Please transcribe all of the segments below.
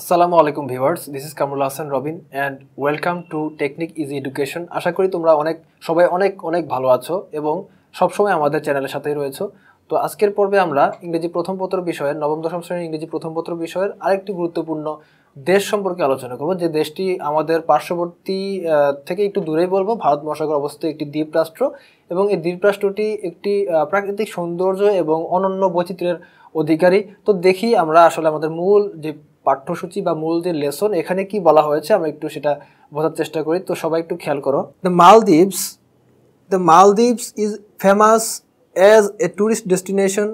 আসসালামু আলাইকুম viewers, this is কামুলাসান Robin and welcome to technique Easy Education. আশা করি তোমরা সবাই অনেক ভালো আছো এবং সবসময় আমাদের চ্যানেলের সাথেই রয়েছো। তো আজকের পর্বে আমরা ইংরেজি প্রথম পত্র বিষয়ের নবম দশম শ্রেণীর ইংরেজি প্রথম পত্র বিষয়ের আরেকটি গুরুত্বপূর্ণ দেশ সম্পর্কে আলোচনা করব, যে দেশটি আমাদের পার্শ্ববর্তী থেকে একটু দূরেই বলবো। ভারত মহাসাগর অবস্থিত একটি দ্বীপ রাষ্ট্র এবং এই দ্বীপ রাষ্ট্রটি একটি প্রাকৃতিক সৌন্দর্য এবং অনন্য বৈচিত্র্যের অধিকারী। তো দেখি আমরা আসলে আমাদের মূল যে পাঠ্যসূচি বা মূল যে লেসন এখানে কি বলা হয়েছে আমরা একটু সেটা বোঝার চেষ্টা করি। তো সবাই একটু খেয়াল করো। The Maldives is famous as a tourist destination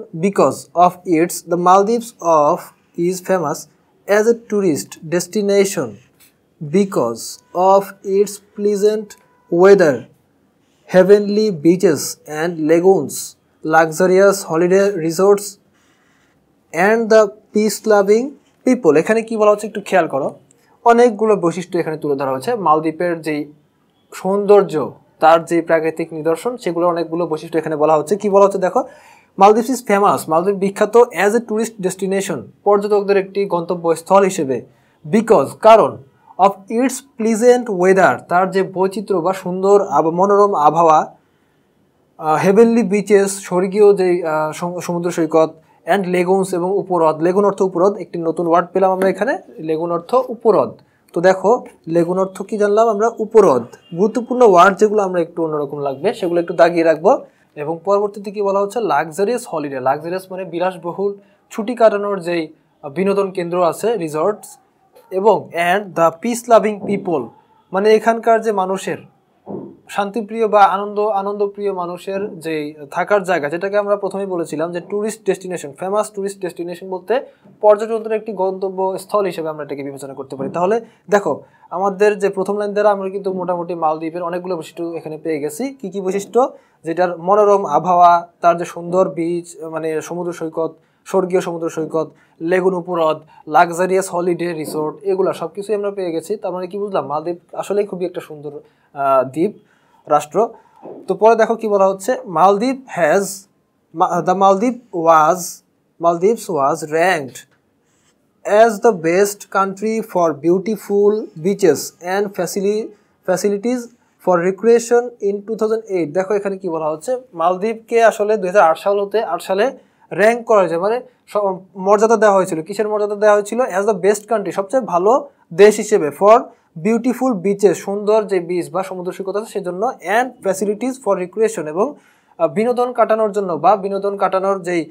because of its pleasant weather, heavenly beaches and lagoons, luxurious holiday resorts and the peace-loving people. এখানে কি বলা হচ্ছে একটু খেয়াল করো, অনেকগুলো বৈশিষ্ট্য এখানে তুলে ধরা হয়েছে। মালদ্বীপের যেই সৌন্দর্য, তার যে প্রাকৃতিক নিদর্শন, সেগুলোর অনেকগুলো বৈশিষ্ট্য এখানে বলা হচ্ছে। কি বলা হচ্ছে দেখো, মালদ্বীপ ইজ ফেমাস, মালদ্বীপ বিখ্যাত, অ্যাজ এ ট্যুরিস্ট ডেস্টিনেশন, পর্যটকদের একটি গন্তব্যস্থল হিসেবে, বিকজ কারণ, অফ ইটস প্লিজেন্ট ওয়েদার, তার যে বৈচিত্র্য বা সুন্দর মনোরম আবহাওয়া, হেভেনলি বিচেস, স্বর্গীয় যে সমুদ্র সৈকত, অ্যান্ড লেগুনস এবং উপহ্রদ। লেগুন অর্থ উপহ্রদ, একটি নতুন ওয়ার্ড পেলাম আমরা এখানে, লেগুন অর্থ উপহ্রদ। তো দেখো লেগুন অর্থ কি জানলাম আমরা, উপহ্রদ। গুরুত্বপূর্ণ ওয়ার্ড যেগুলো আমরা একটু অন্যরকম লাগবে সেগুলো একটু দাগিয়ে রাখবো। এবং পরবর্তীতে কি বলা হচ্ছে, লাক্সারিয়াস হলিডে, লাক্সারিয়াস মানে বিলাসবহুল ছুটি কাটানোর যেই বিনোদন কেন্দ্র আছে, রিসর্টস, এবং and the peace loving people, মানে এখানকার যে মানুষের শান্তিপ্রিয় বা আনন্দপ্রিয় মানুষের যে থাকার জায়গা, যেটাকে আমরা প্রথমেই বলেছিলাম যে tourist destination, famous tourist destination বলতে পর্যটকদের একটি গন্তব্যস্থল হিসেবে আমরা এটাকে বিবেচনা করতে পারি। তাহলে দেখো আমাদের যে প্রথম লাইন দ্বারা আমরা কিন্তু মোটামুটি মালদ্বীপের অনেকগুলো বৈশিষ্ট্য এখানে পেয়ে গেছি। কি কি বৈশিষ্ট্য, যেটার মনোরম আবহাওয়া, তার যে সুন্দর বিচ মানে সমুদ্র সৈকত, স্বর্গীয় সমুদ্র সৈকত, লেগুন উপহ্রদ, লাক্সারিয়াস হলিডে রিসোর্ট, এগুলো সব কিছুই আমরা পেয়ে গেছি। তার মানে কি বুঝলাম, মালদ্বীপ আসলেই খুবই একটা সুন্দর দ্বীপ রাষ্ট্র। তো পরে দেখো কি বলা হচ্ছে, The Maldives was ranked as the best country for beautiful beaches and facilities for recreation in 2008. দেখো এখানে কি বলা হচ্ছে, মালদ্বীপকে আসলে 2008 সালে র্যাঙ্ক করা হয়েছে, মানে মর্যাদা দেওয়া হয়েছিল। কিসের মর্যাদা দেওয়া হয়েছিল? অ্যাজ দ্য বেস্ট কান্ট্রি, সবচেয়ে ভালো দেশ হিসেবে, ফর বিউটিফুল বিচেস, সুন্দর যে বিচ বা সমুদ্র সৈকত আছে সেজন্য, অ্যান্ড ফ্যাসিলিটিস ফর রিক্রিয়েশন, এবং বিনোদন কাটানোর জন্য বা বিনোদন কাটানোর যেই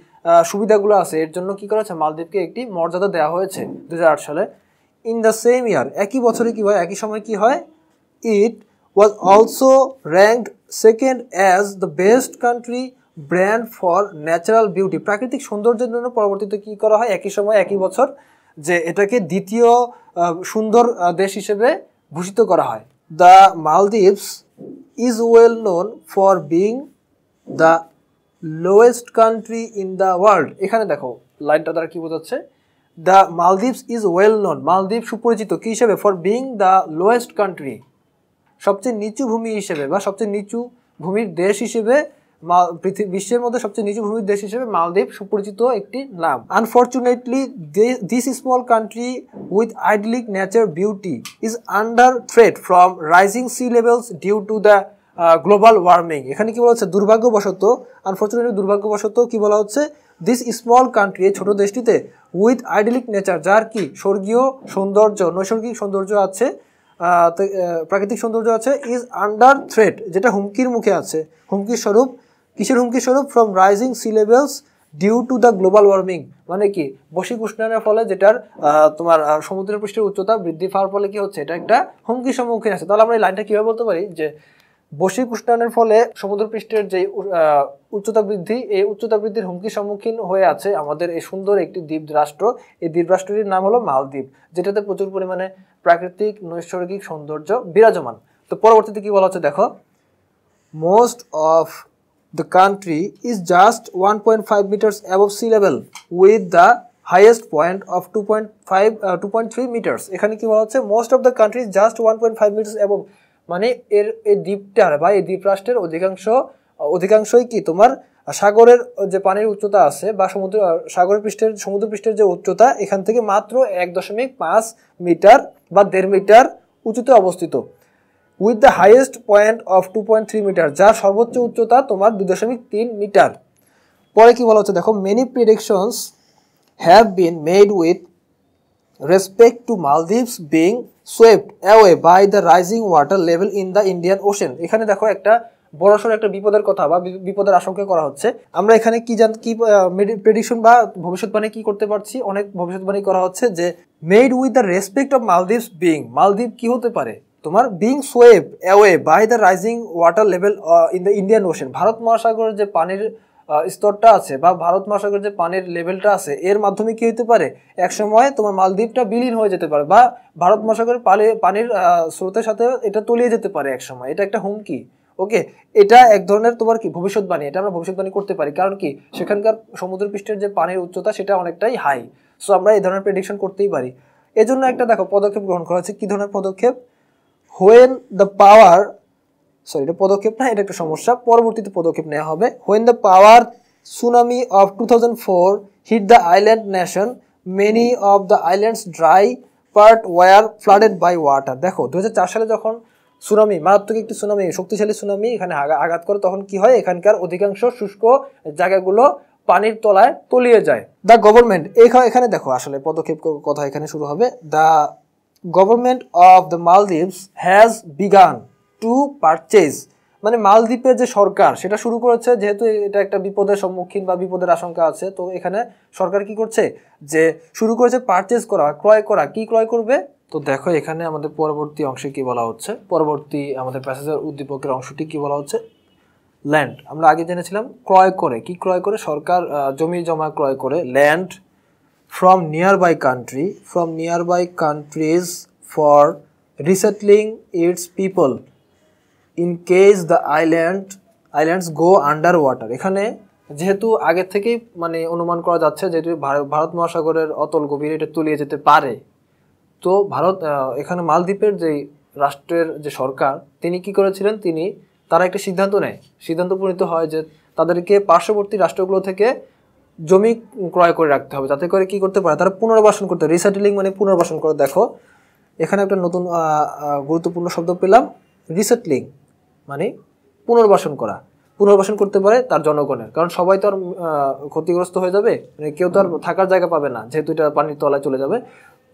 সুবিধাগুলো আছে এর জন্য কী করা হয়েছে, মালদ্বীপকে একটি মর্যাদা দেওয়া হয়েছে 2008 সালে। ইন দ্য সেম ইয়ার, একই বছরে কী হয়, একই সময় কি হয়, it was also ranked second as the best country brand for natural beauty. প্রাকৃতিক সৌন্দর্যের জন্য পরবর্তীতে কী করা হয়, একই সময় একই বছর যে এটাকে দ্বিতীয় সুন্দর দেশ হিসেবে ভূষিত করা হয়। The Maldives is well known for being the lowest country in the world. এখানে দেখো লাইনটা দ্বারা কী বোঝাচ্ছে, the Maldives is well known, মালদ্বীপ সুপরিচিত কী হিসেবে, for being the lowest country, সবচেয়ে নিচু ভূমি হিসেবে বা সবচেয়ে নিচু ভূমির দেশ হিসেবে, বিশ্বের মধ্যে সবচেয়ে নিচু ভূমির দেশ হিসেবে মালদ্বীপ সুপরিচিত একটি নাম। Unfortunately this small country with idyllic nature beauty is under threat from rising sea levels due to the global warming. এখানে কি বলা হচ্ছে, দুর্ভাগ্যবশত, আনফর্চুনেটলি দুর্ভাগ্যবশত কি বলা হচ্ছে, দিস স্মল কান্ট্রি, এই ছোটো দেশটিতে, উইথ আইডলিক নেচার, যার কি স্বর্গীয় সৌন্দর্য, নৈসর্গিক সৌন্দর্য আছে, প্রাকৃতিক সৌন্দর্য আছে, ইজ আন্ডার থ্রেট, যেটা হুমকির মুখে আছে, হুমকির স্বরূপ, কিসের হুমকি স্বরূপ, from rising sea levels due to the global warming, মানে কি বৈশ্বিক উষ্ণায়নের ফলে, যেটার তোমার সমুদ্র পৃষ্ঠের উচ্চতা বৃদ্ধি পাওয়ার ফলে কি হচ্ছে, এটা একটা হুমকির সম্মুখীন আছে। তাহলে আমরা এই লাইনটা কীভাবে বলতে পারি, যে বৈশ্বিক উষ্ণায়নের ফলে সমুদ্র পৃষ্ঠের যে উচ্চতা বৃদ্ধি, এই উচ্চতা বৃদ্ধির হুমকির সম্মুখীন হয়ে আছে আমাদের এই সুন্দর একটি দ্বীপ রাষ্ট্র। এই দ্বীপ রাষ্ট্রটির নাম হলো মালদ্বীপ, যেটাতে প্রচুর পরিমাণে প্রাকৃতিক নৈসর্গিক সৌন্দর্য বিরাজমান। তো পরবর্তীতে কী বলা হচ্ছে দেখো, most of the country is just 1.5 meters above sea level with the highest point of 2.3 meters. এখানে কি বলা হচ্ছে, most of the country is just 1.5 meters above, মানে এই দ্বীপটার বা এই দ্বীপ রাষ্ট্রের অধিকাংশই কি তোমার সাগরের যে পানির উচ্চতা আছে বা সমুদ্র সমুদ্রপৃষ্ঠের যে উচ্চতা এখান থেকে মাত্র 1.5 মিটার বা 1.5 মিটার উচ্চতায় অবস্থিত with the highest point of 2.3 metre যার সর্বোচ্চ উচ্চতা তোমার 2.3 মিটার পরে কি বলা হচ্ছে দেখো many predictions have been made with respect to Maldives being swept away by the rising water level in the Indian Ocean এখানে দেখো একটা বড়সড় একটা বিপদের কথা বা বিপদের আশঙ্কা করা হচ্ছে আমরা এখানে কি প্রেডিকশন বা ভবিষ্যৎবাণী কি করতে পারছি অনেক ভবিষ্যৎবাণী করা হচ্ছে যে made with the respect of Maldives being মালদ্বীপ কি হতে পারে তোমার being swept away by the rising water level in the Indian ocean Bharat মহাসাগরের যে পানির স্তরটা আছে বা ভারত মহাসাগরের যে পানির লেভেলটা আছে এর মাধ্যমে কি হতে পারে একসময় তোমার মালদ্বীপটা বিলীন হয়ে যেতে পারে বা ভারত মহাসাগরের পানির স্রোতের সাথে এটা তলিয়ে যেতে পারে একসময় এটা একটা হুমকি ওকে এটা এক ধরনের তোমার কি ভবিষ্যৎবাণী এটা আমরা ভবিষ্যৎবাণী করতে পারি কারণ কি সেখানকার সমুদ্রপৃষ্ঠের যে পানির উচ্চতা সেটা অনেকটাই হাই সো আমরা এই ধরনের প্রেডিকশন করতেই পারি এজন্য একটা দেখো পদক্ষেপ গ্রহণ করা হচ্ছে কি ধরনের পদক্ষেপ when the power সরি এটা পদক্ষেপ না এটা একটা সমস্যা পরবর্তীতে পদক্ষেপ নেওয়া হবে when the power tsunami of 2004 hit the island nation many of the island's dry part were flooded by water দেখো 2004 সালে যখন সুনামি মারাত্মক একটি সুনামি শক্তিশালী সুনামি এখানে আঘাত করে তখন কি হয় এখানকার অধিকাংশ শুষ্ক জায়গাগুলো পানির তলায় তলিয়ে যায় দ্য গভর্নমেন্ট এখানে দেখো আসলে পদক্ষেপ কথা এখানে শুরু হবে the government of the Maldives has began to purchase মানে মালদ্বীপের যে সরকার সেটা শুরু করেছে যেহেতু এটা একটা বিপদের সম্মুখীন বা বিপদের আশঙ্কা আছে তো এখানে সরকার কি করছে যে শুরু করেছে পারচেজ করা ক্রয় করা কি ক্রয় করবে তো দেখো এখানে আমাদের পরবর্তী অংশে কি বলা হচ্ছে পরবর্তী আমাদের প্যাসেজের উদ্দীপকের অংশটি কি বলা হচ্ছে ল্যান্ড আমরা আগে জেনেছিলাম ক্রয় করে কি ক্রয় করে সরকার জমি জমা ক্রয় করে land from nearby countries for resettling its people in case the islands go under water এখানে যেহেতু আগে থেকেই মানে অনুমান করা যাচ্ছে যেহেতু ভারত মহাসাগরের অতল গভীরে এটা তলিয়ে যেতে পারে তো ভারত এখানে মালদ্বীপের যে রাষ্ট্রের যে সরকার তিনি কি করেছিলেন তারা একটা সিদ্ধান্ত নেয় সিদ্ধান্ত উপনীত হয় যে তাদেরকে পার্শ্ববর্তী রাষ্ট্রগুলো থেকে জমি ক্রয় করে রাখতে হবে যাতে করে কি করতে পারে তারা পুনর্বাসন করতে রিসেটলিং মানে পুনর্বাসন করে দেখো এখানে একটা নতুন গুরুত্বপূর্ণ শব্দ পেলাম রিসেটলিং মানে পুনর্বাসন করা পুনর্বাসন করতে পারে তার জনগণের কারণ সবাই তো আর ক্ষতিগ্রস্ত হয়ে যাবে মানে কেউ তো আর থাকার জায়গা পাবে না যেহেতু এটা পানির তলায় চলে যাবে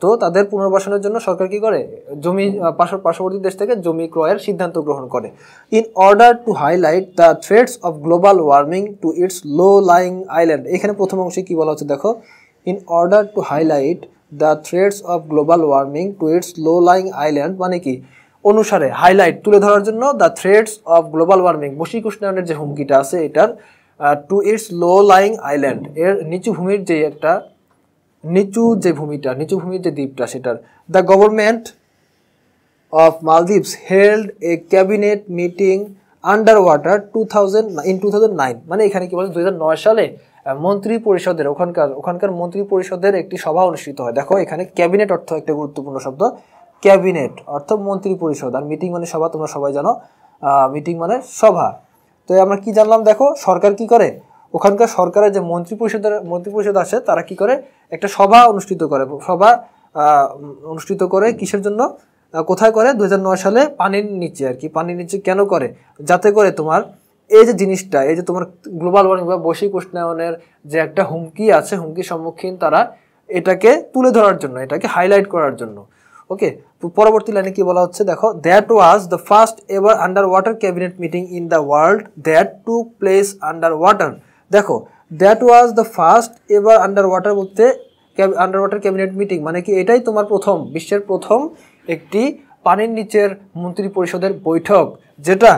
তো তাদের পুনর্বাসনের জন্য সরকার কি করে জমি পার্শ্ববর্তী দেশ থেকে জমি ক্রয়ের সিদ্ধান্ত গ্রহণ করে in order to highlight the threats of global warming to its low lying island এখানে প্রথম অংশে কি বলা হচ্ছে দেখো in order to highlight the threats of global warming to its low lying island মানে কি অনুসারে হাইলাইট তুলে ধরার জন্য the threats of global warming বৈশ্বিক উষ্ণায়নের যে হুমকিটা আছে এটার to its low lying island এর নিচু ভূমির যে একটা নিচু ভূমির যে দ্বীপটা সেটার the government of Maldives held a cabinet meeting under water in 2009 মানে এখানে কি বলছে 2009 সালে মন্ত্রী পরিষদের ওখানকার মন্ত্রী পরিষদের একটি সভা অনুষ্ঠিত হয় দেখো এখানে ক্যাবিনেট অর্থ একটা গুরুত্বপূর্ণ শব্দ ক্যাবিনেট অর্থ মন্ত্রী পরিষদ আর মিটিং মানে সভা তোমরা সবাই জানো মিটিং মানে সভা তো আমরা কি জানলাম দেখো সরকার কি করে ওখানকার সরকারের যে মন্ত্রিপরিষদ আছে তারা কি করে একটা সভা অনুষ্ঠিত করে কিসের জন্য কোথায় করে 2009 সালে পানির নিচে আর কি পানির নিচে কেন করে যাতে করে তোমার এই যে জিনিসটা এই যে তোমার গ্লোবাল ওয়ার্মিং বা বৈশ্বিক উষ্ণায়নের যে একটা হুমকি আছে হুমকির সম্মুখীন তারা এটাকে তুলে ধরার জন্য এটাকে হাইলাইট করার জন্য ওকে তো পরবর্তী লাইনে কি বলা হচ্ছে দেখো that was the first ever under water cabinet meeting in the world that took place under water দেখো that was the first ever under water বলতে আন্ডার ওয়াটার ক্যাবিনেট মিটিং মানে কি এটাই তোমার বিশ্বের প্রথম একটি পানির নিচের মন্ত্রী পরিষদের বৈঠক যেটা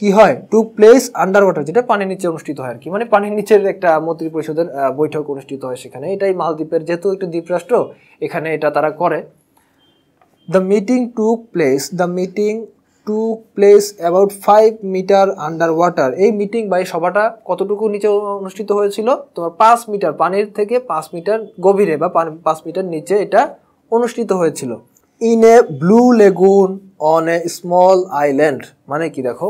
কি হয় টু প্লেস আন্ডার ওয়াটার যেটা পানির নিচে অনুষ্ঠিত হয় আর কি মানে পানির নিচের একটা মন্ত্রী পরিষদের বৈঠক অনুষ্ঠিত হয় সেখানে এটাই মালদ্বীপের যেহেতু একটি দ্বীপরাষ্ট্র এখানে এটা তারা করে the meeting took place about 5 metre under water এই মিটিং বা এই সভাটা কতটুকু নিচে অনুষ্ঠিত হয়েছিল তোমার 5 মিটার পানির থেকে 5 মিটার গভীরে বা 5 মিটার নিচে এটা অনুষ্ঠিত হয়েছিল in a blue lagoon on a small island মানে কি দেখো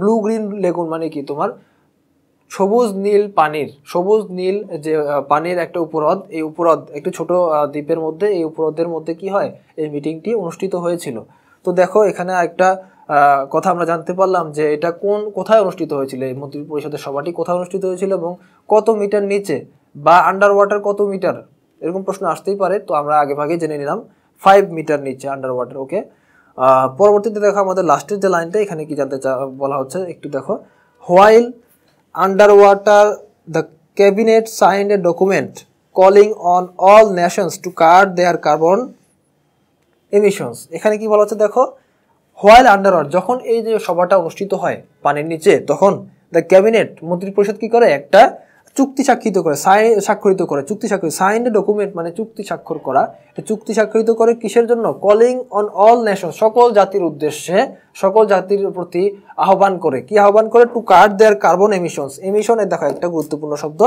ব্লু গ্রিন লেগুন মানে কি তোমার সবুজ নীল পানির সবুজ নীল যে পানির একটা উপহ্রদ এই উপহ্রদ একটু ছোট দ্বীপের মধ্যে এই উপহ্রদের মধ্যে কি হয় এই মিটিংটি অনুষ্ঠিত হয়েছিল তো দেখো এখানে একটা কথা আমরা জানতে পারলাম যে এটা কোন কোথায় অনুষ্ঠিত হয়েছিল এই মন্ত্রী পরিষদের সভাটি কোথায় অনুষ্ঠিত হয়েছিল এবং কত মিটার নিচে বা আন্ডার ওয়াটার কত মিটার এরকম প্রশ্ন আসতেই পারে তো আমরা আগে ভাগে জেনে নিলাম 5 মিটার নিচে আন্ডার ওয়াটার ওকে পরবর্তীতে দেখো আমাদের লাস্টের যে লাইনটা এখানে কি জানতে বলা হচ্ছে একটু দেখো while Under water, the cabinet signed a document calling on all nations to cut their carbon emissions. এখানে কি বলা হচ্ছে দেখো while under water যখন এই যে সভাটা অনুষ্ঠিত হয় পানির নিচে তখন the cabinet মন্ত্রী পরিষদ কি করে একটা চুক্তি স্বাক্ষরিত করে স্বাক্ষরিত করে চুক্তি স্বাক্ষরিত signed a document মানে চুক্তি স্বাক্ষর করা চুক্তি স্বাক্ষরিত করে কিসের জন্য calling on all nations সকল জাতির উদ্দেশ্যে সকল জাতির প্রতি আহ্বান করে কি আহ্বান করে to cut their carbon emissions এমিশনের দেখা একটা গুরুত্বপূর্ণ শব্দ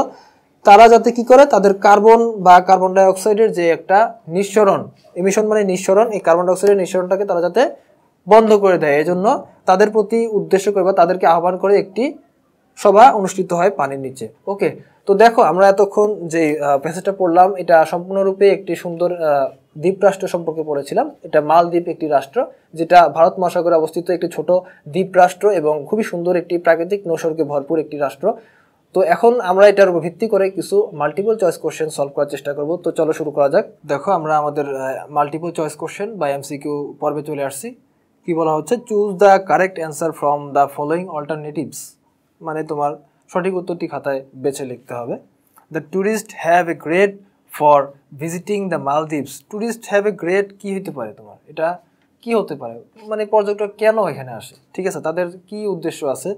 তারা যাতে কি করে তাদের কার্বন বা কার্বন ডাই অক্সাইডের যে একটা নিঃসরণ এমিশন মানে নিঃসরণ এই কার্বন ডাই অক্সাইডের নিঃসরণটাকে তারা যাতে বন্ধ করে দেয় এজন্য তাদের প্রতি উদ্দেশ্য করে বা তাদেরকে আহ্বান করে একটি সভা অনুষ্ঠিত হয় পানির নিচে ওকে তো দেখো আমরা এতক্ষণ যে প্যাসেজটা পড়লাম এটা সম্পূর্ণ রূপে একটি সুন্দর দ্বীপ রাষ্ট্র সম্পর্কে পড়েছিলাম এটা মালদ্বীপ একটি রাষ্ট্র যেটা ভারত মহাসাগরে অবস্থিত একটি ছোট দ্বীপ রাষ্ট্র এবং খুবই সুন্দর একটি প্রাকৃতিক নৈসর্গে ভরপুর একটি রাষ্ট্র তো এখন আমরা এটার উপর ভিত্তি করে কিছু মাল্টিপল চয়েস কোশ্চেন সলভ করার চেষ্টা করব তো চলো শুরু করা যাক দেখো আমরা আমাদের মাল্টিপল চয়েস কোশ্চেন বা এমসিকিউ পর্বে চলে আসছি কি বলা হচ্ছে choose the correct answer from the following alternatives মানে তোমার সঠিক উত্তরটি খাতায় বেছে লিখতে হবে the tourist have a great for visiting the Maldives tourist have a great কি হতে পারে তোমার এটা কি হতে পারে মানে পর্যটক কেন এখানে আসে ঠিক আছে তাদের কি উদ্দেশ্য আছে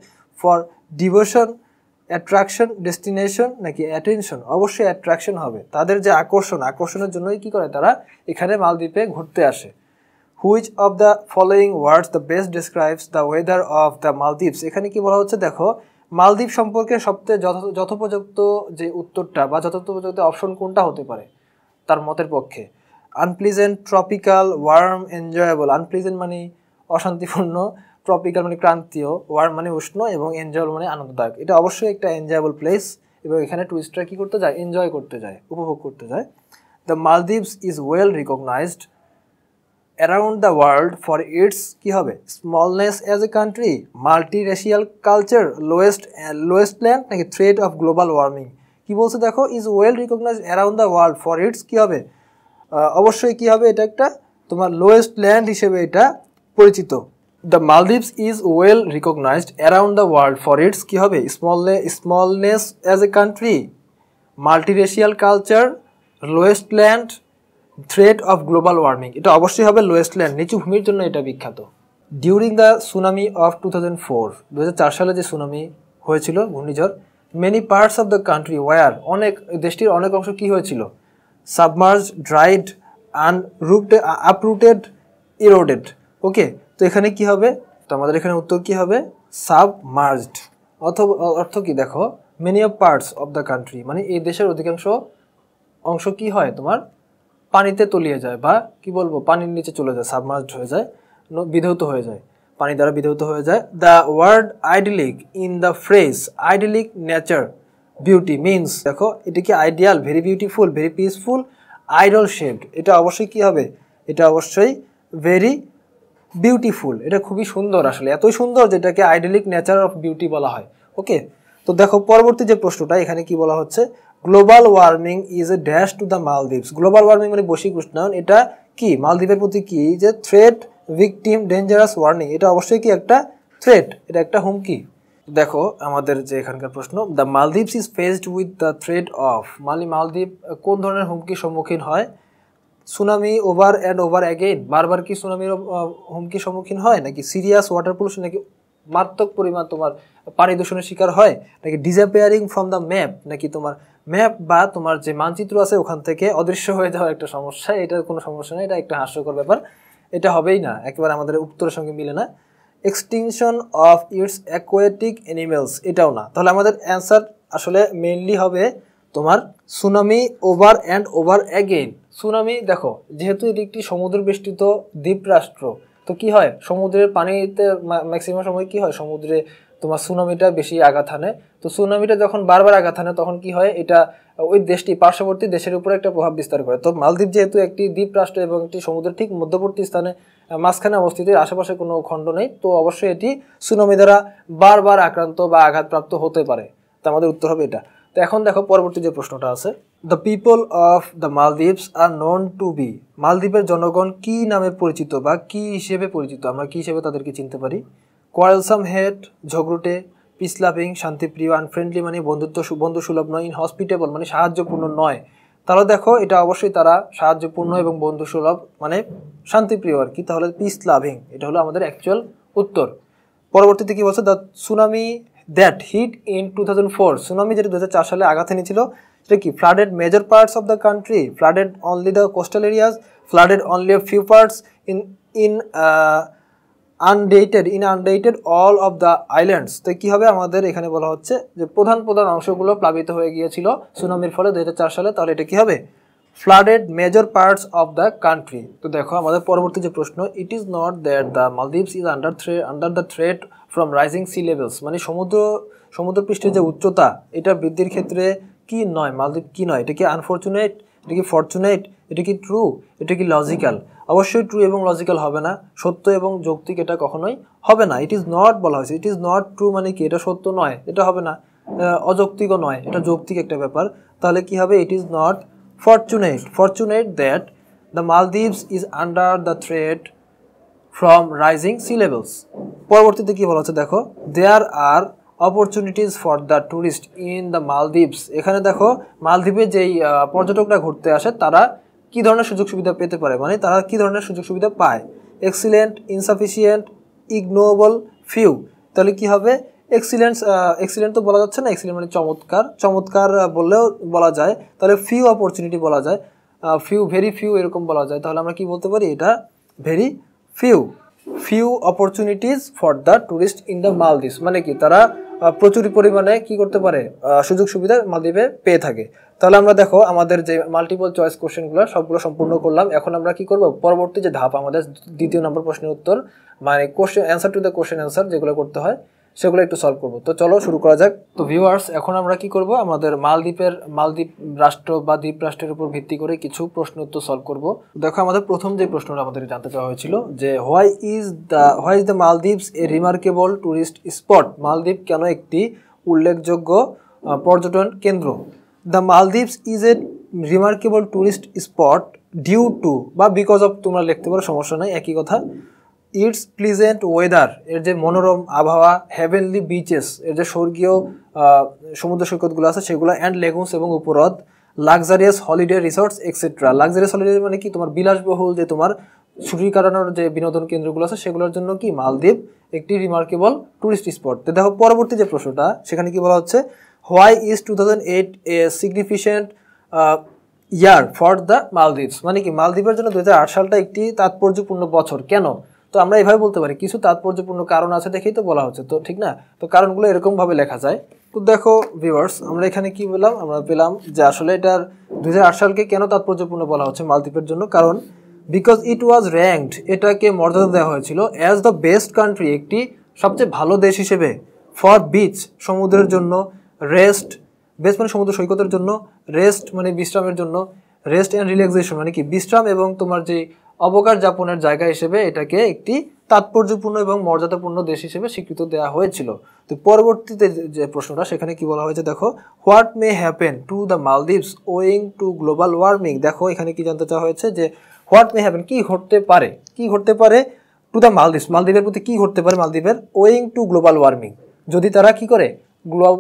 ফর ডিভোশন অ্যাট্রাকশন ডেস্টিনেশন নাকি অ্যাটেনশন অবশ্যই অ্যাট্রাকশন হবে তাদের যে আকর্ষণ আকর্ষণের জন্যই কি করে তারা এখানে মালদ্বীপে ঘুরতে আসে which of the following words the best describes the weather of the Maldives এখানে কি বলা হচ্ছে দেখো মালদ্বীপ সম্পর্কে সবচেয়ে যথোপযুক্ত যে উত্তরটা বা যথোপযুক্ত অপশন কোনটা হতে পারে তার মতের পক্ষে unpleasant tropical warm enjoyable unpleasant মানে অশান্তিপূর্ণ ট্রপিক্যাল মানে ক্রান্তীয় ওয়ার্ম মানে উষ্ণ এবং এনজয়েবল মানে আনন্দদায়ক এটা অবশ্যই একটা এনজয়েবল প্লেস এবং এখানে টুরিস্টরা কী করতে যায় এনজয় করতে যায় উপভোগ করতে যায় the Maldives is well recognised around the world for its কী হবে smallness as a country multi racial culture lowest plant নাকি থ্রেট অফ গ্লোবাল ওয়ার্মিং কী বলছে দেখো is well recognised around the world for its কী হবে অবশ্যই কী হবে এটা একটা তোমার লোয়েস্ট প্ল্যান্ট হিসেবে এটা পরিচিত the Maldives is well recognised around the world for its কী হবে smallness as a country multi racial culture lowest plant threat of global warming এটা অবশ্যই হবে লোয়েস্ট ল্যান্ড নিচু ভূমির জন্য এটা বিখ্যাত ডিউরিং দ্য সুনামি অফ 2004 2004 সালে যে সুনামি হয়েছিল ঘূর্ণিঝড় many parts of the country war অনেক দেশটির অনেক অংশ কি হয়েছিল submerge dried uprooted eroded okay তো এখানে কি হবে তো আমাদের এখানে উত্তর কি হবে সাবমার্জড অর্থ কি দেখো many of parts of the country মানে এই দেশের অধিকাংশ অংশ কি হয় তোমার পানিতে তলিয়ে যায় বা কি বলবো পানির নিচে চলে যায় সাবমার্জড হয়ে যায় বিধৌত হয়ে যায় পানি দ্বারা বিধৌত হয়ে যায় the word idyllic in the phrase idyllic nature beauty means দেখো এটা কি ideal very beautiful very peaceful idol shaped এটা অবশ্যই কি হবে এটা অবশ্যই ভেরি বিউটিফুল এটা খুবই সুন্দর আসলে এতই সুন্দর যেটাকে আইডলিক নেচার অফ বিউটি বলা হয় ওকে তো দেখো পরবর্তী যে প্রশ্নটা এখানে কি বলা হচ্ছে global warming is a dash to the Maldives global warming মানে বৈশ্বিক উষ্ণায়ন এটা কি মালদ্বীপের প্রতি কি যে থ্রেট ভিকটিম ডেঞ্জারাস ওয়ার্নিং এটা অবশ্যই কি একটা থ্রেট এটা একটা হুমকি দেখো আমাদের যে এখানকার প্রশ্ন the Maldives is faced with the threat of Maldives কোন ধরনের হুমকির সম্মুখীন হয় tsunami over and over again বারবার কি সুনামির হুমকির সম্মুখীন হয় নাকি সিরিয়াস ওয়াটার পলিউশন নাকি মারাত্মক পরিমাণ তোমার পানি দূষণের শিকার হয় নাকি ডিসঅ্যাপিয়ারিং ফ্রম দ্য ম্যাপ নাকি তোমার ম্যাপ বা তোমার যে মানচিত্র আছে ওখান থেকে অদৃশ্য হয়ে যাওয়ার একটা সমস্যা এটা কোনো সমস্যা না এটা একটা হাস্যকর ব্যাপার এটা হবেই না একেবারে আমাদের উত্তরের সঙ্গে মিলে না extinction of its aquatic animals এটাও না তাহলে আমাদের অ্যান্সার আসলে মেইনলি হবে তোমার tsunami over and over again tsunami দেখো যেহেতু এটি একটি সমুদ্রবেষ্টিত দ্বীপরাষ্ট্র তো কি হয় সমুদ্রের পানিতে ম্যাক্সিমাম সময় কি হয় সমুদ্রে তোমার সুনামিটা বেশি আঘাত হানে। তো সুনামিটা যখন বারবার আঘাত হানে তখন কি হয়, এটা ওই দেশটি পার্শ্ববর্তী দেশের উপরে একটা প্রভাব বিস্তার করে। তো মালদ্বীপ যেহেতু একটি দ্বীপ রাষ্ট্র এবং একটি সমুদ্রের ঠিক মধ্যবর্তী স্থানে মাঝখানে অবস্থিত, আশেপাশে কোনো খণ্ড নেই, তো অবশ্যই এটি সুনামি দ্বারা বারবার আক্রান্ত বা আঘাতপ্রাপ্ত হতে পারে। তো আমাদের উত্তর হবে এটা। তো এখন দেখো পরবর্তী যে প্রশ্নটা আছে, the people of the Maldives are known to be, মালদ্বীপের জনগণ কি নামে পরিচিত বা কি হিসেবে পরিচিত, আমরা কি হিসেবে তাদেরকে চিনতে পারি? কোয়ারেলসাম হেড ঝগড়ুটে, পিসলাভিং শান্তিপ্রিয়, আনফ্রেন্ডলি মানে বন্ধুসুলভ নয়, ইনহসপিটেবল মানে সাহায্যপূর্ণ নয়। তাহলে দেখো এটা অবশ্যই তারা সাহায্যপূর্ণ এবং বন্ধুসুলভ মানে শান্তিপ্রিয় আর কি, তাহলে পিসলাভিং এটা হলো আমাদের অ্যাকচুয়াল উত্তর। পরবর্তীতে কি বলছে, the tsunami that hit in 2004, tsunami যেটা 2004 সালে আঘাত এনেছিল সেটা কি, flooded major parts of the country, flooded only the coastal areas, flooded only a few parts in আনডেটেড all of the islands. তো কী হবে আমাদের এখানে বলা হচ্ছে যে প্রধান প্রধান অংশগুলো প্লাবিত হয়ে গিয়েছিল সুনামির ফলে 2004 সালে, তাহলে এটা কী হবে, flooded major parts of the country. তো দেখো আমাদের পরবর্তী যে প্রশ্ন, it is not that the Maldives is under the threat from rising sea levels, মানে সমুদ্রপৃষ্ঠের যে উচ্চতা এটা বৃদ্ধির ক্ষেত্রে কি নয়, মালদ্বীপ কি নয়, এটা কি আনফর্চুনেট, এটা কি ফর্চুনেট, এটা কি ট্রু, এটা কি লজিক্যাল? অবশ্যই ট্রু এবং লজিক্যাল হবে না, সত্য এবং যৌক্তিক এটা কখনোই হবে না। ইট ইজ নট বলা হয়েছে, ইট ইজ নট ট্রু মানে কি, এটা সত্য নয়, এটা হবে না, অযৌক্তিকও নয়, এটা যৌক্তিক একটা ব্যাপার। তাহলে কি হবে, it is not fortunate that the Maldives is under the threat from rising sea levels. পরবর্তীতে কী বলা হচ্ছে দেখো, there are opportunities for the tourist in the Maldives, এখানে দেখো মালদ্বীপে যেই পর্যটকরা ঘুরতে আসে তারা কী ধরনের সুযোগ সুবিধা পেতে পারে, মানে তারা কী ধরনের সুযোগ সুবিধা পায়, এক্সিলেন্ট, ইনসাফিসিয়েন্ট, ইগনোরেবল, ফিউ। তাহলে কী হবে, এক্সিলেন্ট তো বলা যাচ্ছে না, এক্সিলেন্ট মানে চমৎকার বললেও বলা যায়, তাহলে ফিউ অপরচুনিটি বলা যায়, ফিউ ভেরি ফিউ এরকম বলা যায়। তাহলে আমরা কি বলতে পারি, এটা very few opportunities for the tourist in the Maldives, মানে কি তারা প্রচুর পরিমাণে কি করতে পারে, সুযোগ সুবিধা মালদ্বীপে পেয়ে থাকে। তাহলে আমরা দেখো আমাদের যে মাল্টিপল চয়েস কোশ্চেনগুলো সবগুলো সম্পূর্ণ করলাম। এখন আমরা কি করব, পরবর্তী যে ধাপ আমাদের দ্বিতীয় নম্বর প্রশ্নের উত্তর মানে question answer to the question answer যেগুলো করতে হয় সেগুলো একটু সলভ করব। তো চলো শুরু করা যাক। তো ভিউয়ার্স এখন আমরা কি করব, আমাদের মালদ্বীপ রাষ্ট্র বা দ্বীপ রাষ্ট্রের উপর ভিত্তি করে কিছু প্রশ্ন উত্তর সলভ করব। দেখো আমাদের প্রথম যে প্রশ্নটা আমাদের জানতে চাওয়া হয়েছিল যে why is the Maldives a remarkable tourist spot, মালদ্বীপ কেন একটি উল্লেখযোগ্য পর্যটন কেন্দ্র। The Maldives is a remarkable tourist spot due to বা বিকজ অফ, তোমরা লিখতে পারো সমস্যা নাই একই কথা, ইটস প্লিজেন্ট ওয়েদার এর যে মনোরম আবহাওয়া, হেভেনলি বিচেস এর যে স্বর্গীয় সমুদ্র সৈকতগুলো আছে সেগুলো, অ্যান্ড লেগুনস এবং উপহ্রদ, luxurious holiday resorts etcetera. Luxurious holiday মানে কি, তোমার বিলাসবহুল যে তোমার ছুটির কাটানোর যে বিনোদন কেন্দ্রগুলো আছে সেগুলোর জন্য কি মালদ্বীপ একটি রিমার্কেবল ট্যুরিস্ট স্পট। তো দেখো পরবর্তী যে প্রশ্নটা সেখানে কি বলা হচ্ছে, why is 2008 a significant year for the Maldives, মানে কি মালদ্বীপের জন্য 2008 সালটা একটি তাৎপর্যপূর্ণ বছর কেন। তো আমরা এভাবে বলতে পারি, কিছু তাৎপর্যপূর্ণ কারণ আছে দেখেই তো বলা হচ্ছে, তো ঠিক না, তো কারণগুলো এরকমভাবে লেখা যায়। তো দেখো ভিউয়ার্স আমরা এখানে কি বললাম, আমরা পেলাম যে আসলে এটার 2008 সালকে কেন তাৎপর্যপূর্ণ বলা হচ্ছে মালদ্বীপের জন্য, কারণ বিকজ ইট ওয়াজ র্যাঙ্কড, এটাকে মর্যাদা দেওয়া হয়েছিল অ্যাজ দ্য বেস্ট কান্ট্রি, একটি সবচেয়ে ভালো দেশ হিসেবে, ফর বিচ সমুদ্রের জন্য, রেস্ট বেস্ট মানে সমুদ্র সৈকতের জন্য, রেস্ট মানে বিশ্রামের জন্য, রেস্ট অ্যান্ড রিল্যাক্সেশন মানে কি বিশ্রাম এবং তোমার যে অবকাশ যাপনের জায়গা হিসেবে এটাকে একটি তাৎপর্যপূর্ণ এবং মর্যাদাপূর্ণ দেশ হিসেবে স্বীকৃত দেওয়া হয়েছিল। তো পরবর্তীতে যে প্রশ্নটা সেখানে কি বলা হয়েছে দেখো, what may happen to the Maldives owing to global warming. দেখো এখানে কি জানতে চাওয়া হয়েছে যে হোয়াট মে হ্যাপেন, কি ঘটতে পারে টু দ্য মালদ্বীপস, মালদ্বীপের প্রতি কি ঘটতে পারে মালদ্বীপের, ওয়িং টু গ্লোবাল ওয়ার্মিং, যদি তারা কি করে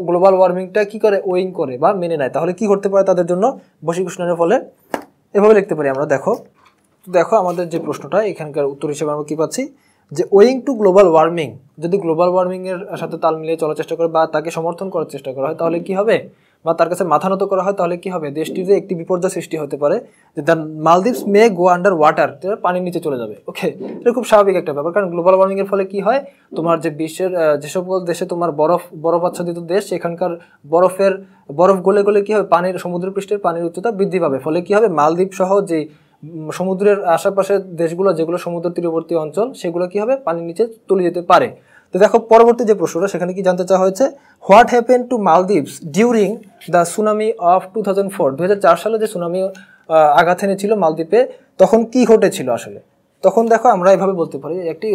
গ্লোবাল ওয়ার্মিংটা কি করে ওয়িং করে বা মেনে নেয় তাহলে কি ঘটতে পারে তাদের জন্য বৈশ্বিকোষ্ণায়নের ফলে, এভাবে লিখতে পারি আমরা। দেখো আমাদের যে প্রশ্নটা এখানকার উত্তর হিসেবে আমরা কী পাচ্ছি যে ওয়িং টু গ্লোবাল ওয়ার্মিং, যদি গ্লোবাল ওয়ার্মিংয়ের সাথে তাল মিলিয়ে চলার চেষ্টা করে বা তাকে সমর্থন করার চেষ্টা করা হয় তাহলে কি হবে, বা তার কাছে মাথা নত করা হয় তাহলে কি হবে, দেশটিতে একটি বিপর্যয় সৃষ্টি হতে পারে যে the Maldives may go under water, পানির নিচে চলে যাবে। ওকে, এটা খুব স্বাভাবিক একটা ব্যাপার, কারণ গ্লোবাল ওয়ার্মিংয়ের ফলে কি হয়, তোমার যে বিশ্বের যে সকল দেশে তোমার বরফাচ্ছাদিত দেশ সেখানকার বরফ গলে গলে কী হবে, পানির সমুদ্রপৃষ্ঠের পানির উচ্চতা বৃদ্ধি পাবে, ফলে কি হবে মালদ্বীপ সহ যে সমুদ্রের আশেপাশের দেশগুলো যেগুলো সমুদ্র তীরবর্তী অঞ্চল সেগুলো কি হবে পানির নিচে তলিয়ে যেতে পারে। তো দেখো পরবর্তী যে প্রশ্নটা সেখানে কি জানতে চাওয়া হয়েছে what happen to Maldives during the tsunami of 2004 2004 সালে যে সুনামি আঘাত এনেছিল মালদ্বীপে তখন কি ঘটেছিল আসলে তখন দেখো আমরা এইভাবে বলতে পারি একটি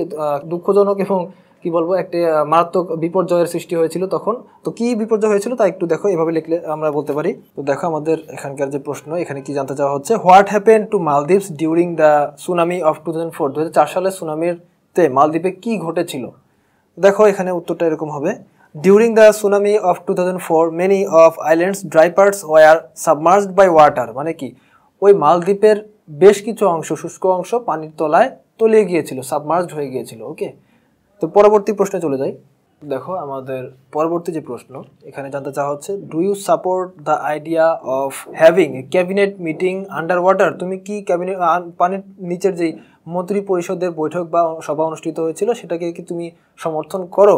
দুঃখজনক এবং কি বলবো একটা মারাত্মক বিপর্যয়ের সৃষ্টি হয়েছিল তখন তো কি বিপর্যয় হয়েছিল তা একটু দেখো এভাবে লিখলে আমরা বলতে পারি তো দেখো আমাদের এখানকার যে প্রশ্ন এখানে কি জানতে চাওয়া হচ্ছে what happen to Maldives during the tsunami of 2004 2004 সালে সুনামিতে মালদ্বীপে কি ঘটেছিল দেখো এখানে উত্তরটা এরকম হবে during the tsunami of 2004 many of islands dry parts were submerged by water মানে কি ওই মালদ্বীপের বেশ কিছু অংশ শুষ্ক অংশ পানির তলায় তলিয়ে গিয়েছিল সাবমার্জড হয়ে গিয়েছিল ওকে তো পরবর্তী প্রশ্নে চলে যাই দেখো আমাদের পরবর্তী যে প্রশ্ন এখানে জানতে চাওয়া হচ্ছে do you support the idea of having a cabinet meeting under water তুমি কি ক্যাবিনেট পানির নিচের যেই মন্ত্রী পরিষদের বৈঠক বা সভা অনুষ্ঠিত হয়েছিল সেটাকে কি তুমি সমর্থন করো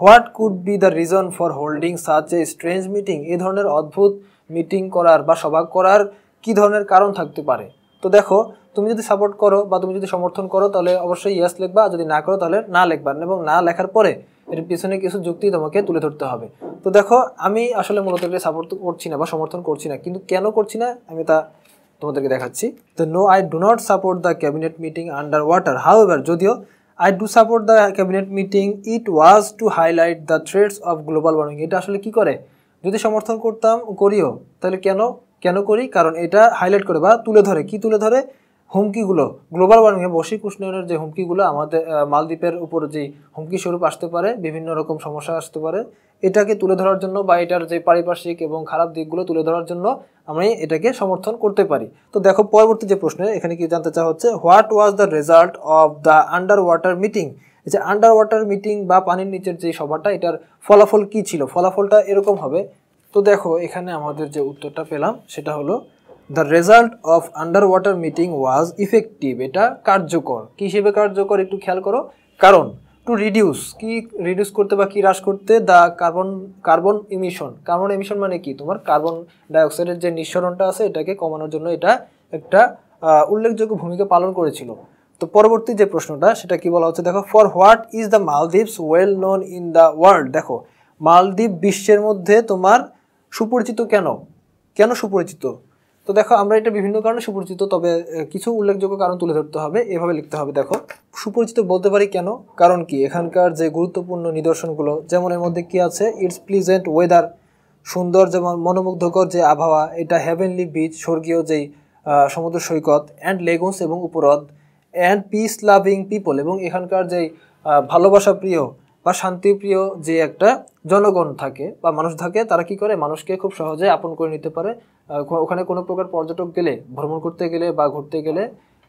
what could be the reason for holding such a strange meeting এই ধরনের অদ্ভুত মিটিং করার বা সভা করার কি ধরনের কারণ থাকতে পারে তো দেখো তুমি যদি সাপোর্ট করো বা তুমি যদি সমর্থন করো তাহলে অবশ্যই ইয়েস লিখবা যদি না করো তাহলে না লিখবা এবং না লেখার পরে এর পিছনে কিছু যুক্তি তোমাকে তুলে ধরতে হবে তো দেখো আমি আসলে মূলত এটা সাপোর্ট করছি না বা সমর্থন করছি না কিন্তু কেন করছি না আমি তা তোমাদেরকে দেখাচ্ছি তো no I do not support the cabinet meeting under water however যদিও I do support the cabinet meeting it was to highlight the threats of global warming এটা আসলে কি করে যদি সমর্থন করতাম করিও তাহলে কেন করি কারণ এটা হাইলাইট করে বা তুলে ধরে হুমকিগুলো গ্লোবাল ওয়ার্মিংয়ে বৈশ্বিক উষ্ণায়নের যে হুমকিগুলো আমাদের মালদ্বীপের উপর যে হুমকি স্বরূপ আসতে পারে বিভিন্ন রকম সমস্যা আসতে পারে এটাকে তুলে ধরার জন্য বা এটার যে পারিপার্শ্বিক এবং খারাপ দিকগুলো তুলে ধরার জন্য আমি এটাকে সমর্থন করতে পারি তো দেখো পরবর্তী যে প্রশ্ন এখানে কি জানতে চাওয়া হচ্ছে what was the result of the under water meeting এই যে আন্ডার ওয়াটার মিটিং বা পানির নিচের যে সভাটা এটার ফলাফল কী ছিল ফলাফলটা এরকম হবে তো দেখো এখানে আমাদের যে উত্তরটা পেলাম সেটা হলো the result of under water meeting was effective এটা কার্যকর কী হিসেবে কার্যকর একটু খেয়াল করো কারণ টু রিডিউস করতে বা কি হ্রাস করতে the carbon emission carbon emission মানে কি তোমার কার্বন ডাইঅক্সাইডের যে নিঃসরণটা আছে এটাকে কমানোর জন্য এটা একটা উল্লেখযোগ্য ভূমিকা পালন করেছিল তো পরবর্তী যে প্রশ্নটা সেটা কি বলা হচ্ছে দেখো for what is the Maldives well known in the world দেখো মালদ্বীপ বিশ্বের মধ্যে তোমার সুপরিচিত কেন সুপরিচিত তো দেখো আমরা এটা বিভিন্ন কারণে সুপরিচিত তবে কিছু উল্লেখযোগ্য কারণ তুলে ধরতে হবে এভাবে লিখতে হবে দেখো সুপরিচিত বলতে পারি কেন কারণ কি এখানকার যে গুরুত্বপূর্ণ নিদর্শনগুলো যেমন এর মধ্যে কি আছে ইটস প্লিজেন্ট ওয়েদার সুন্দর যেমন মনোমুগ্ধকর যে আবহাওয়া এটা হেভেনলি বিচ স্বর্গীয় যেই সমুদ্র সৈকত অ্যান্ড লেগুনস এবং উপহ্রদ অ্যান্ড পিস লাভিং পিপল এবং এখানকার যেই ভালোবাসা প্রিয় বা শান্তিপ্রিয় যে একটা জনগণ থাকে বা মানুষ থাকে তারা কি করে মানুষকে খুব সহজে আপন করে নিতে পারে ওখানে কোনো প্রকার পর্যটক গেলে ভ্রমণ করতে গেলে বা ঘুরতে গেলে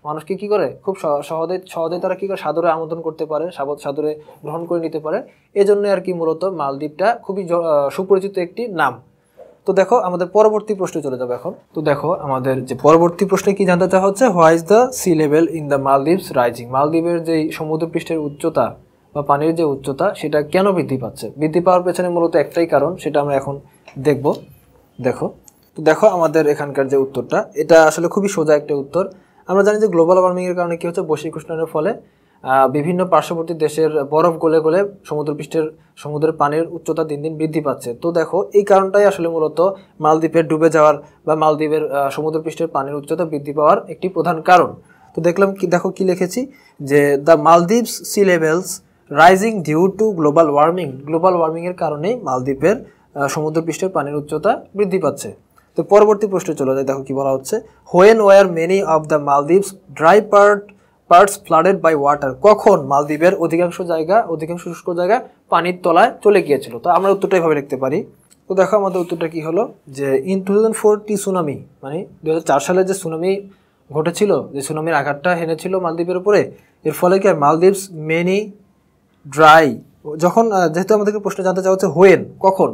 মানুষকে কি করে খুব সহজে তারা কী করে সাদরে আমন্ত্রণ করতে পারে সাদরে গ্রহণ করে নিতে পারে এজন্য আর কি মূলত মালদ্বীপটা খুবই সুপরিচিত একটি নাম তো দেখো আমাদের পরবর্তী প্রশ্নে চলে যাবে এখন তো দেখো আমাদের যে পরবর্তী প্রশ্নে কি জানতে চাওয়া হচ্ছে why's the sea level in the Maldives rising মালদ্বীপের যেই সমুদ্রপৃষ্ঠের উচ্চতা বা পানির যে উচ্চতা সেটা কেন বৃদ্ধি পাচ্ছে বৃদ্ধি পাওয়ার পেছনে মূলত একটাই কারণ সেটা আমরা এখন দেখব দেখো আমাদের এখানকার যে উত্তরটা এটা আসলে খুবই সোজা একটা উত্তর আমরা জানি যে গ্লোবাল ওয়ার্মিংয়ের কারণে কী হচ্ছে বৈশ্বিক উষ্ণায়নের ফলে বিভিন্ন পার্শ্ববর্তী দেশের বরফ গলে গলে সমুদ্রের পানির উচ্চতা দিন দিন বৃদ্ধি পাচ্ছে তো দেখো এই কারণটাই আসলে মূলত মালদ্বীপের ডুবে যাওয়ার বা মালদ্বীপের সমুদ্রপৃষ্ঠের পানির উচ্চতা বৃদ্ধি পাওয়ার একটি প্রধান কারণ তো দেখলাম কি দেখো কি লিখেছি যে the Maldives sea levels rising due to global ওয়ার্মিংয়ের কারণে মালদ্বীপের সমুদ্রপৃষ্ঠের পানির উচ্চতা বৃদ্ধি পাচ্ছে তো পরবর্তী প্রশ্নে চলে যায় দেখো কি বলা হচ্ছে when were many of the Maldives dry parts flooded by water কখন মালদ্বীপের অধিকাংশ শুষ্ক জায়গা পানির তলায় চলে গিয়েছিল তো আমরা উত্তরটা এভাবে লিখতে পারি তো দেখো আমাদের উত্তরটা কি হলো যে ইন 2004 সুনামি মানে 2004 সালে যে সুনামি ঘটেছিল যে সুনামির আঘাতটা হেনেছিল মালদ্বীপের উপরে এর ফলে কি মালদ্বীপস মেনি ড্রাই যখন যেহেতু আমাদেরকে প্রশ্ন জানতে চাওয়া হচ্ছে হোয়েন কখন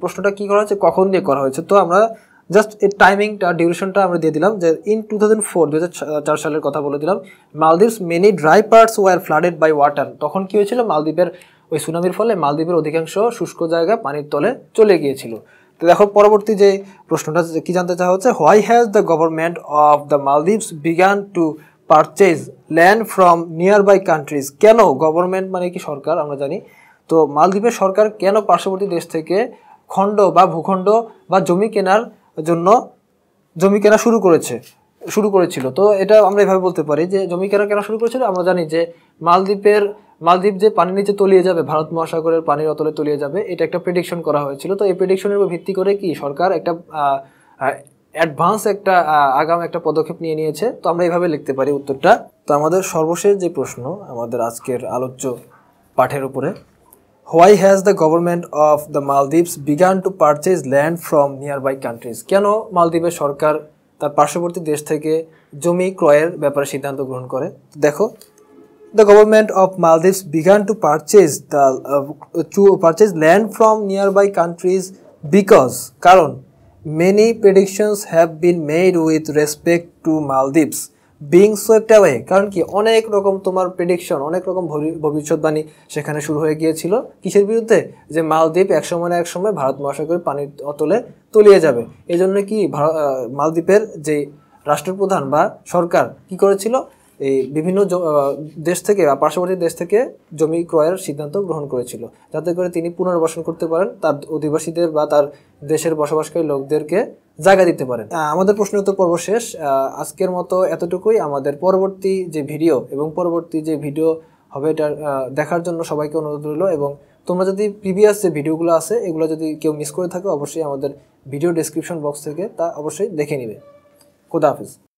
প্রশ্নটা কী করা হয়েছে কখন দিয়ে করা হয়েছে তো আমরা জাস্ট এর টাইমিংটা ডিউরেশনটা আমরা দিয়ে দিলাম যে ইন 2004 সালের কথা বলে দিলাম Maldives many dry parts were flooded by water তখন কী হয়েছিল মালদ্বীপের ওই সুনামির ফলে মালদ্বীপের অধিকাংশ শুষ্ক জায়গা পানির তলে চলে গিয়েছিল তো দেখো পরবর্তী যে প্রশ্নটা কী জানতে চাওয়া হচ্ছে why has the government of the Maldives began to purchase land from nearby countries. Keno government mane ki sarkar amra jani to Maldives sarkar keno parshoboti desh theke khondo ba bhukhondo ba jomi kenar jonno jomi kena শুরু করেছিল তো এটা আমরা এভাবে বলতে পারি যে জমি কেনা শুরু করেছিল আমরা জানি যে মালদ্বীপ যে পানির নিচে তলিয়ে যাবে ভারত মহাসাগরের পানির অতলে তলিয়ে যাবে এটা একটা প্রেডিকশন করা হয়েছিল তো এই প্রেডিকশনের উপর ভিত্তি করে কি সরকার একটা অ্যাডভান্স একটা আগাম একটা পদক্ষেপ নিয়ে নিয়েছে তো আমরা এইভাবে লিখতে পারি উত্তরটা তো আমাদের সর্বশেষ যে প্রশ্ন আমাদের আজকের আলোচ্য পাঠের উপরে Why has the government of the Maldives begun to purchase land from nearby countries কেন মালদ্বীপের সরকার তার পার্শ্ববর্তী দেশ থেকে জমি ক্রয়ের ব্যাপারে সিদ্ধান্ত গ্রহণ করে দেখো the government of Maldives began to purchase land from nearby countries because কারণ many predictions have been made with respect to Maldives being swept away কারণ কি অনেক রকম তোমার প্রেডিকশন অনেক রকম ভবিষ্যৎবাণী সেখানে শুরু হয়ে গিয়েছিল কিসের বিরুদ্ধে যে মালদ্বীপ এক সময় ভারত মহাসাগরের পানির অতলে তলিয়ে যাবে এজন্য কি মালদ্বীপের যে রাষ্ট্রপ্রধান বা সরকার কি করেছিল এই বিভিন্ন দেশ থেকে বা পার্শ্ববর্তী দেশ থেকে জমি ক্রয়ের সিদ্ধান্ত গ্রহণ করেছিল যাতে করে তিনি পুনর্বাসন করতে পারেন তার অধিবাসীদের বা তার দেশের বসবাসকারী লোকদেরকে জায়গা দিতে পারেন আমাদের প্রশ্ন উত্তর পর্ব শেষ আজকের মতো এতটুকুই আমাদের পরবর্তী যে ভিডিও এবং পরবর্তী যে ভিডিও হবে এটা দেখার জন্য সবাইকে অনুরোধ রইল এবং তোমরা যদি প্রিভিয়াস যে ভিডিওগুলো আছে এগুলো যদি কেউ মিস করে থাকো অবশ্যই আমাদের ভিডিও ডেসক্রিপশন বক্স থেকে তা অবশ্যই দেখে নেবে খোদা হাফেজ